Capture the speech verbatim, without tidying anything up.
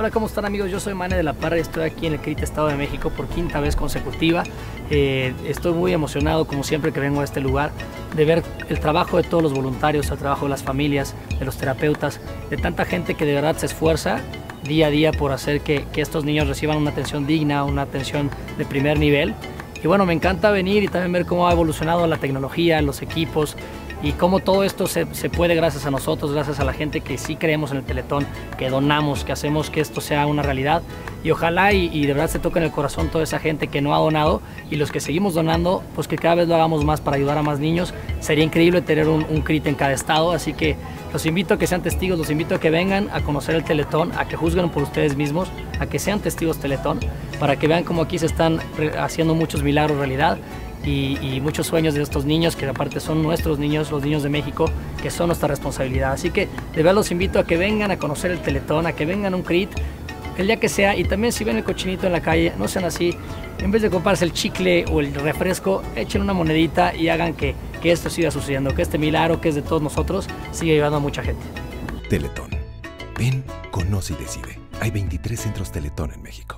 Hola, ¿cómo están, amigos? Yo soy Mane de la Parra y estoy aquí en el C R I T Estado de México por quinta vez consecutiva. Eh, estoy muy emocionado, como siempre que vengo a este lugar, de ver el trabajo de todos los voluntarios, el trabajo de las familias, de los terapeutas, de tanta gente que de verdad se esfuerza día a día por hacer que, que estos niños reciban una atención digna, una atención de primer nivel. Y bueno, me encanta venir y también ver cómo ha evolucionado la tecnología, los equipos y cómo todo esto se, se puede gracias a nosotros, gracias a la gente que sí creemos en el Teletón, que donamos, que hacemos que esto sea una realidad. Y ojalá y, y de verdad se toque en el corazón toda esa gente que no ha donado, y los que seguimos donando, pues que cada vez lo hagamos más para ayudar a más niños. Sería increíble tener un, un C R I T en cada estado, así que los invito a que sean testigos, los invito a que vengan a conocer el Teletón, a que juzguen por ustedes mismos, a que sean testigos Teletón, para que vean cómo aquí se están haciendo muchos milagros realidad y, y muchos sueños de estos niños, que aparte son nuestros niños, los niños de México, que son nuestra responsabilidad. Así que de verdad los invito a que vengan a conocer el Teletón, a que vengan a un C R I T, el día que sea. Y también, si ven el cochinito en la calle, no sean así, en vez de comprarse el chicle o el refresco, echen una monedita y hagan que, que esto siga sucediendo, que este milagro, que es de todos nosotros, siga ayudando a mucha gente. Teletón. Ven, conoce y decide. Hay veintitrés centros Teletón en México.